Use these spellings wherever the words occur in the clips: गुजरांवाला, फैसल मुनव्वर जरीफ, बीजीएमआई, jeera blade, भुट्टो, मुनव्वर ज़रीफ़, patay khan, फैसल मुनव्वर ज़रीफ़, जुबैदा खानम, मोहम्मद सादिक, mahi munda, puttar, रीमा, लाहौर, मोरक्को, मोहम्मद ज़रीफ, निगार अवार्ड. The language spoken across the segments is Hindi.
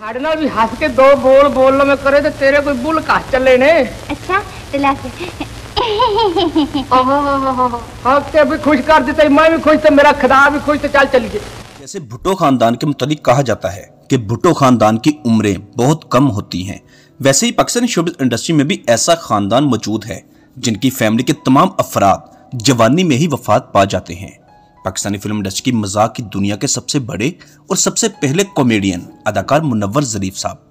हाड़ना भी हंस के दो बोल बोलने में करे तो तेरे कोई बुल का चले ने। अच्छा भी खुश कर देते, मैं भी खुश तो मेरा खदा भी खुश तो चल चलिए। जैसे भुट्टो खानदान के मुतालिक कहा जाता है कि भुट्टो खानदान की उम्रें बहुत कम होती हैं, वैसे ही पाकिस्तानी शोबिज़ इंडस्ट्री में भी ऐसा खानदान मौजूद है जिनकी फैमिली के तमाम अफराद जवानी में ही वफात पा जाते हैं। पाकिस्तानी फिल्म इंडस्ट्री की मजाक की दुनिया के सबसे बड़े और सबसे पहले कॉमेडियन अदाकार मुनव्वर ज़रीफ़ साहब।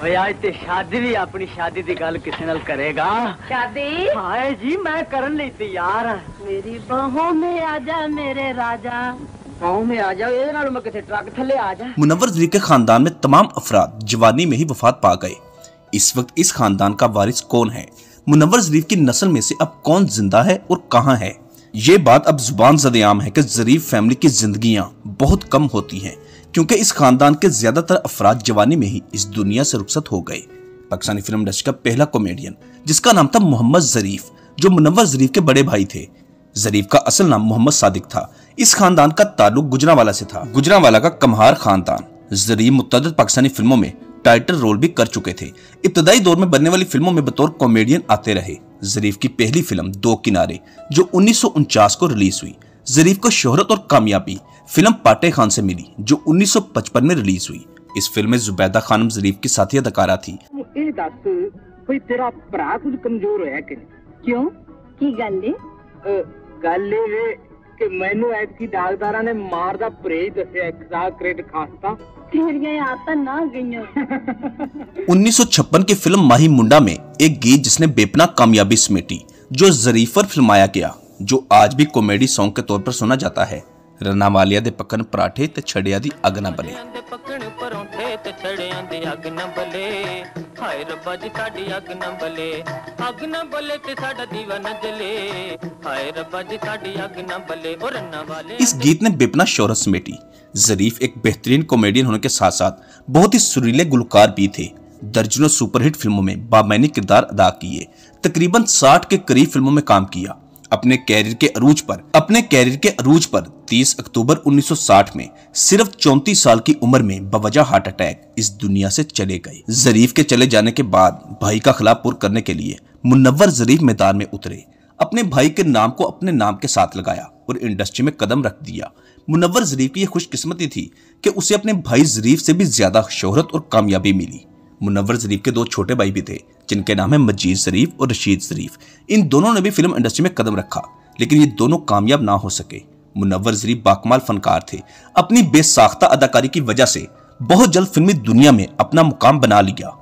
भाई आज ते शादी भी अपनी शादी की गल किसी नाल करेगा। शादी हाय जी मैं करन लई तैयार। मेरी बाहों में आजा मेरे राजा, बाहों में आजा ए नाल मैं किसी ट्रक थले आजा। मुनव्वर ज़रीफ़ के खानदान में तमाम अफराद जवानी में ही वफात पा गए। इस वक्त इस खानदान का वारिस कौन है, मुनव्वर ज़रीफ़ की नस्ल में से अब कौन जिंदा है और कहाँ है, ये बात अब जुबान ज़दआम है कि ज़रीफ़ फैमिली की जिंदगियाँ बहुत कम होती हैं क्योंकि इस खानदान के ज्यादातर अफराद जवानी में ही इस दुनिया से रुखसत हो गए। पाकिस्तानी फिल्म इंडस्ट्री का पहला कॉमेडियन जिसका नाम था मोहम्मद ज़रीफ, जो मुनव्वर ज़रीफ़ के बड़े भाई थे। ज़रीफ का असल नाम मोहम्मद सादिक था। इस खानदान का ताल्लुक गुजरांवाला से था, गुजरांवाला का कम्हार खानदान। ज़रीफ मुतअद्दिद पाकिस्तानी फिल्मों में टाइटल रोल भी कर चुके थे। इब्तदाई दौर में बनने वाली फिल्मों में बतौर कॉमेडियन आते रहे। ज़रीफ़ की पहली फिल्म दो किनारे जो 1949 को रिलीज हुई, ज़रीफ़ को शोहरत और कामयाबी फिल्म पाटे खान से मिली जो 1955 में रिलीज हुई। इस फिल्म में जुबैदा खानम ज़रीफ़ की साथी अदाकारा थी। तेरा भरा कुछ कमजोर है क्यों की गल कि मैनू ऐप की डाकदारा ने मार दा परेज दस्या, एक्साइज क्रेडिट खासता फिर गए आता ना गईयो। 1956 की फिल्म माही मुंडा में एक गीत जिसने बेपना कामयाबी समेटी जो ज़रीफ़ पर फिल्माया गया, जो आज भी कॉमेडी सॉन्ग के तौर पर सुना जाता है। रना वालिया दे पकन पराठे ते छड़िया दी अग ना बले, पकन पराठे ते छड़िया दी अग ना बले, हाय रब्बा जी साडी अग ना बले ते साडा दीवा ना जले, हाय रब्बा जी साडी अग ना बले। ओ रना वाले इस गीत ने बेपना शोहरत समेटी। ज़रीफ़ एक बेहतरीन कॉमेडियन होने के साथ साथ बहुत ही सुरीले गुलकार भी थे। दर्जनों सुपरहिट फिल्मों में बामायने किरदार अदा किए, तकरीबन 60 के करीब फिल्मों में काम किया। अपने कैरियर के अरूज पर 30 अक्टूबर 1960 में सिर्फ 34 साल की उम्र में बवजह हार्ट अटैक इस दुनिया से चले गए। ज़रीफ़ के चले जाने के बाद भाई का खिलाफ पुर करने के लिए मुनव्वर ज़रीफ़ मैदान में उतरे, अपने भाई के नाम को अपने नाम के साथ लगाया और इंडस्ट्री में कदम रख दिया। मुनव्वर ज़रीफ़ की यह खुशकिस्मती थी कि उसे अपने भाई ज़रीफ़ से भी ज्यादा शोहरत और कामयाबी मिली। मुनव्वर ज़रीफ़ के दो छोटे भाई भी थे जिनके नाम है मजीद ज़रीफ़ और रशीद ज़रीफ़। इन दोनों ने भी फिल्म इंडस्ट्री में कदम रखा लेकिन ये दोनों कामयाब ना हो सके। मुनव्वर ज़रीफ़ बाकमाल फनकार थे। अपनी बेसाख्ता अदाकारी की वजह से बहुत जल्द फिल्मी दुनिया में अपना मुकाम बना लिया।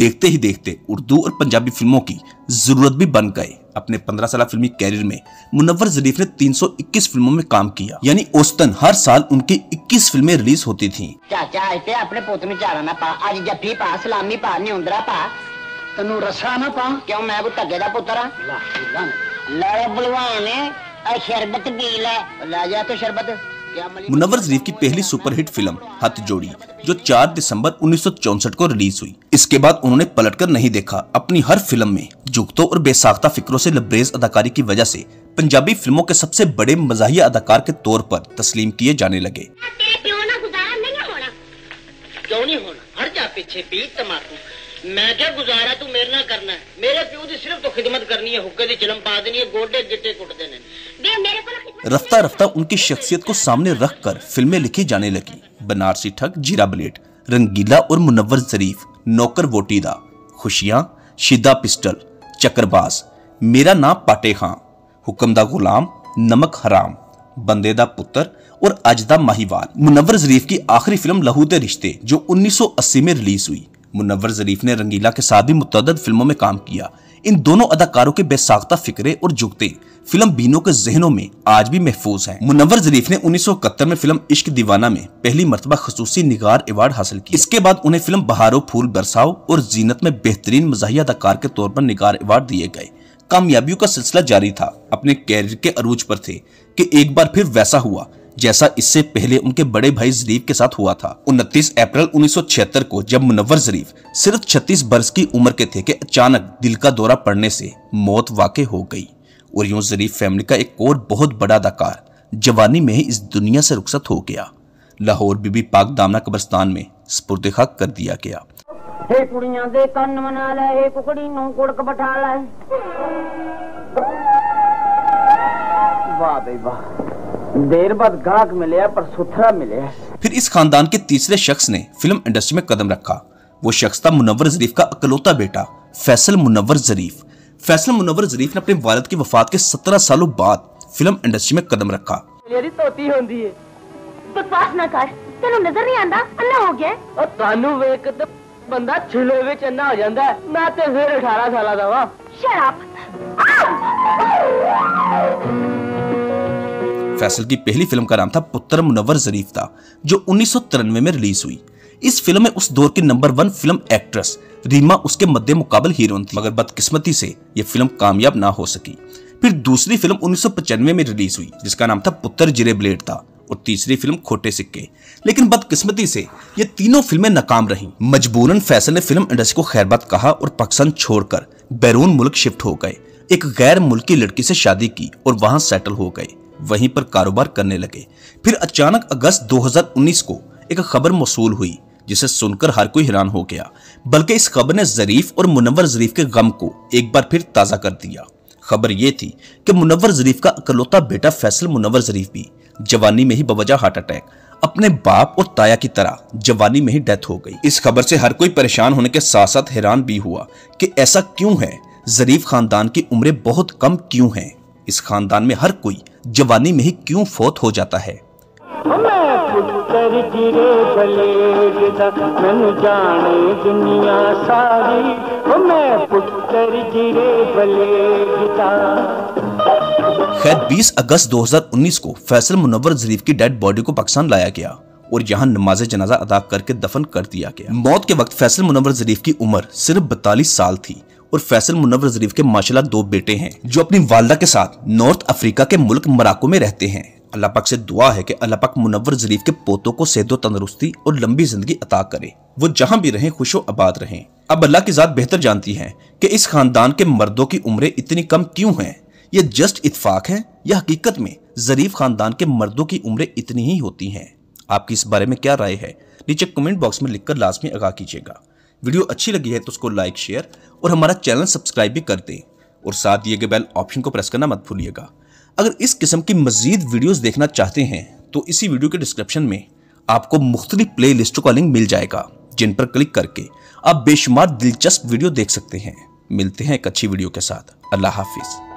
देखते ही देखते उर्दू और पंजाबी फिल्मों की जरूरत भी बन गए। अपने 15 साल फिल्मी कैरियर में मुनव्वर ज़रीफ़ ने 321 फिल्मों में काम किया, यानी औसतन हर साल उनकी 21 फिल्में रिलीज होती थीं। चाचा आज ते अपने पुत नूं चारा ना पा, आज जप्पी पा, सलामी पा, निउंदरा पा, तन्नू रस्सा ना पा, क्यों मैं कोई धग्गे दा पुत्तर हां। ला बुलवाने आ शरबत पी ले, ला जा तो शरबत। मुनव्वर ज़रीफ़ की पहली सुपरहिट फिल्म हथ जोड़ी जो 4 दिसंबर 1964 को रिलीज हुई, इसके बाद उन्होंने पलटकर नहीं देखा। अपनी हर फिल्म में जुगतों और बेसाख्ता फिक्रों से लबरेज अदाकारी की वजह से पंजाबी फिल्मों के सबसे बड़े मज़ाहिया अदाकार के तौर पर तस्लीम किए जाने लगे। मैं क्या गुजारा तू मेरे ना करना है, मेरे प्यो दी सिर्फ तो खिदमत करनी है, हुक्के दी चिलम पा देनी है, गोडे गिट्टे कुट देने। रफ्ता रफ्ता उनकी शख्सियत को सामने रख कर फिल्में लिखी जाने लगी। बनारसी ठग, जीरा बलेट, रंगीला और मुनव्वर ज़रीफ़, नौकर वोटीदा, खुशियाँ, शिदा पिस्टल, चक्रबाज, मेरा नाम पाटे खां, हुक्म दा गुलाम, नमक हराम, बंदे दा पुत्तर और अज दा माहीवाल। मुनव्वर ज़रीफ़ की आखिरी फिल्म लहू दे रिश्ते जो 1980 में रिलीज हुई। मुनव्वर ज़रीफ़ ने रंगीला के साथ भी मुतअद्दिद फिल्मों में काम किया। इन दोनों अदाकारों के बेसाख्ता फिक्रे और जुगते फिल्म बीनों के जहनों में आज भी महफूज हैं। मुनव्वर ज़रीफ़ ने 1971 में फिल्म इश्क दीवाना में पहली मरतबा खसूसी निगार अवार्ड हासिल किया। इसके बाद उन्हें फिल्म बहारो फूल बरसाओ और जीनत में बेहतरीन मज़ाहिया अदाकार के तौर पर निगार अवार्ड दिए गए। कामयाबियों का सिलसिला जारी था। अपने कैरियर के अरूज पर थे कि एक बार फिर वैसा हुआ जैसा इससे पहले उनके बड़े भाई ज़रीफ़ के साथ हुआ था। 29 अप्रैल 1976 को जब मुनव्वर ज़रीफ़ सिर्फ 36 वर्ष की उम्र के थे कि अचानक दिल का दौरा पड़ने से मौत वाक़ई हो गई और यूं ज़रीफ़ फैमिली का एक और बहुत बड़ा अदाकार जवानी में ही इस दुनिया से रुखसत हो गया। लाहौर बीबी पाक दामना कब्रिस्तान में सुपुर्द हक कर दिया गया। देर बाद गाहक मिले पर सुथरा मिले। फिर इस खानदान के तीसरे शख्स ने फिल्म इंडस्ट्री में कदम रखा। वो शख्स था मुनव्वर ज़रीफ़ का अकलौता बेटा फैसल मुनव्वर ज़रीफ। फैसल मुनव्वर ज़रीफ ने अपने वालिद की वफात के 17 सालों बाद फिल्म इंडस्ट्री में कदम रखा। फैसल की पहली फिल्म का नाम था पुत्र मुनव्वर ज़रीफ था, जो 1993 में रिलीज हुई। इस फिल्म में उस दौर की नंबर 1 फिल्म एक्ट्रेस रीमा उसके मद्दे मुकाबल हीरोइन थी, मगर बदकिस्मती से यह फिल्म कामयाब ना हो सकी। फिर दूसरी फिल्म 1995 में रिलीज हुई, जिसका नाम था पुत्र जिरे ब्लेड था, और तीसरी फिल्म खोटे सिक्के। लेकिन बदकिस्मती से ये तीनों फिल्में नाकाम रहीं। मजबूरन फैसल ने फिल्म इंडस्ट्री को खैरबाद कहा और पाकिस्तान छोड़कर बैरून मुल्क शिफ्ट हो गए। एक गैर मुल्की लड़की से शादी की और वहाँ सेटल हो गए, वहीं पर कारोबार करने लगे। फिर अचानक अगस्त 2019 को एक खबर मौसूल हुई, जिसे सुनकर हर कोई हैरान हो गया। बल्कि इस खबर ने ज़रीफ और मुनव्वर ज़रीफ के गम को एक बार फिर ताज़ा कर दिया। खबर ये थी कि मुनव्वर ज़रीफ का अकलौता बेटा फैसल मुनव्वर ज़रीफ भी जवानी में ही बवजह हार्ट अटैक अपने बाप और ताया की तरह जवानी में ही डेथ हो गई। इस खबर से हर कोई परेशान होने के साथ साथ हैरान भी हुआ कि ऐसा क्यों है, ज़रीफ खानदान की उम्रें बहुत कम क्यों हैं, इस खानदान में हर कोई जवानी में ही क्यों फौत हो जाता है। खैर 20 अगस्त 2019 को फैसल मुनव्वर ज़रीफ़ की डेड बॉडी को पाकिस्तान लाया गया और यहाँ नमाज जनाजा अदा करके दफन कर दिया गया। मौत के वक्त फैसल मुनव्वर ज़रीफ़ की उम्र सिर्फ 42 साल थी और फैसल मुनव्वर ज़रीफ़ के माशाल्लाह 2 बेटे हैं, जो अपनी वालदा के साथ नॉर्थ अफ्रीका के मुल्क मोरक्को में रहते हैं। अल्लाह पाक से दुआ है कि अल्लाह पाक मुनव्वर ज़रीफ़ के पोतों को सेहत तंदरुस्ती और लंबी जिंदगी अता करे, वो जहाँ भी रहें खुशो आबाद रहें। अब अल्लाह की ज़ात बेहतर जानती है कि इस खानदान के मर्दों की उम्रें इतनी कम क्यों हैं। ये जस्ट इत्फाक है या हकीकत में ज़रीफ़ खानदान के मर्दों की उम्रें इतनी ही होती हैं? आपकी इस बारे में क्या राय है? नीचे कमेंट बॉक्स में लिखकर लाजमी आगाह कीजिएगा। वीडियो अच्छी लगी है तो उसको लाइक, शेयर और हमारा चैनल सब्सक्राइब भी कर दें और साथ दिए गए बेल ऑप्शन को प्रेस करना मत भूलिएगा। अगर इस किस्म की मज़ीद वीडियोस देखना चाहते हैं तो इसी वीडियो के डिस्क्रिप्शन में आपको मुख्तलिफ प्लेलिस्टों का लिंक मिल जाएगा, जिन पर क्लिक करके आप बेशुमार दिलचस्प वीडियो देख सकते हैं। मिलते हैं एक अच्छी वीडियो के साथ। अल्लाह हाफिज़।